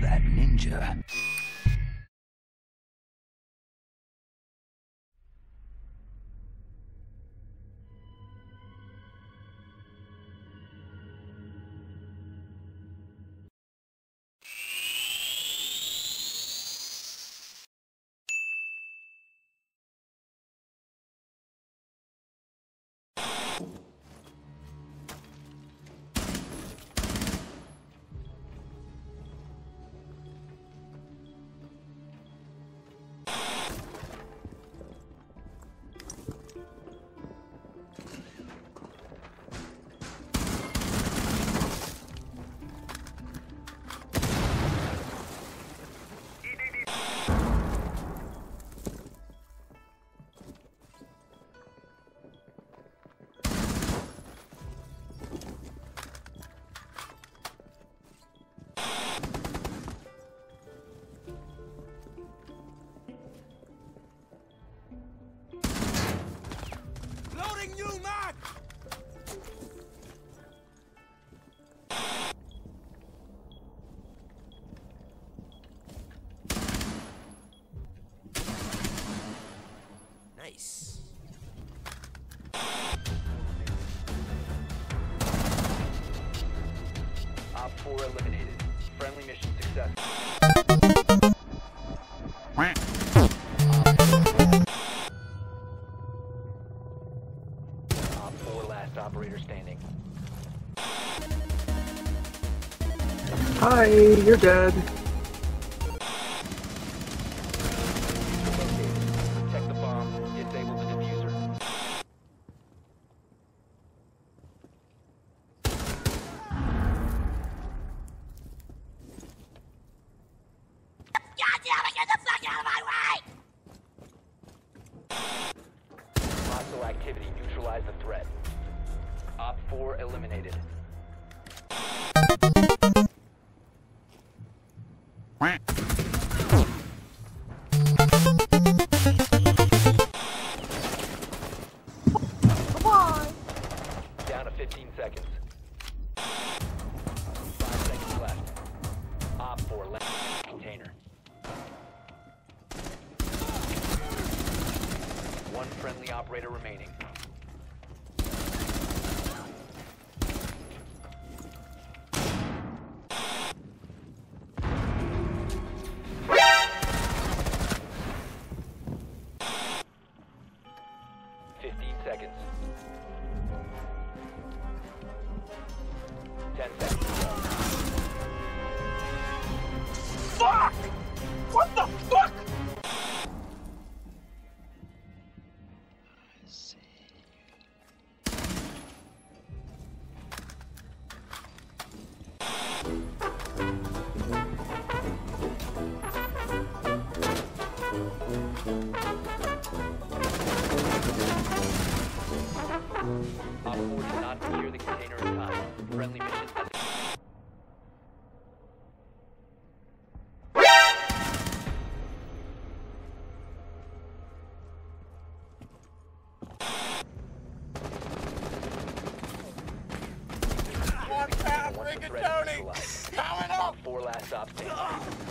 that ninja. Nice. Op 4 eliminated. Friendly mission success. Operator standing. Hi, you're dead. Protect the bomb, disable the diffuser. God damn it, get the fuck out of my way! Hostile activity, neutralize the threat. Op 4 eliminated. Come on! Down to 15 seconds. 5 seconds left. Op 4 left container. One friendly operator remaining. Fuck! What the fuck? I see you. Op 4 did not secure the container in time. Friendly mission. Rigatoni! Power it up! 4 last stops.